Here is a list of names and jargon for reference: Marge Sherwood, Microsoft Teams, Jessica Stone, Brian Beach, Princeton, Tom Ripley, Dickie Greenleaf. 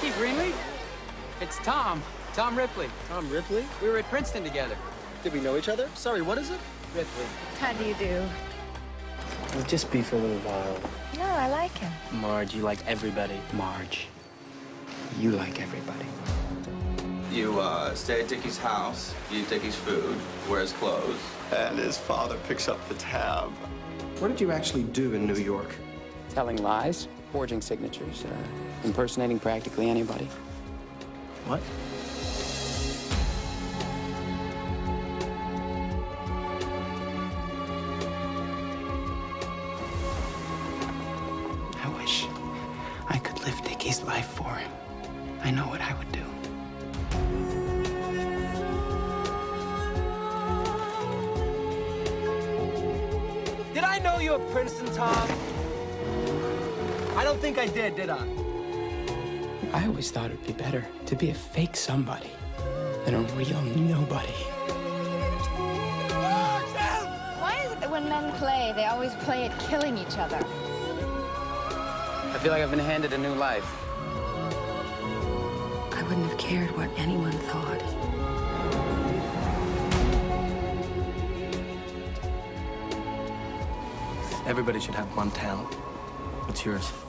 Dickie Greenleaf? It's Tom. Tom Ripley. Tom Ripley? We were at Princeton together. Did we know each other? Sorry, what is it? Ripley. How do you do? We'll just be for a little while. No, I like him. Marge, you like everybody. Marge, you like everybody. You stay at Dickie's house, you eat Dickie's food, wears clothes. And his father picks up the tab. What did you actually do in New York? Telling lies, forging signatures, impersonating practically anybody. What? I wish I could live Dickie's life for him. I know what I would do. Did I know you at Princeton, Tom? I don't think I did I? I always thought it'd be better to be a fake somebody than a real nobody. Why is it that when men play, they always play at killing each other? I feel like I've been handed a new life. I wouldn't have cared what anyone thought. Everybody should have one talent. It's yours.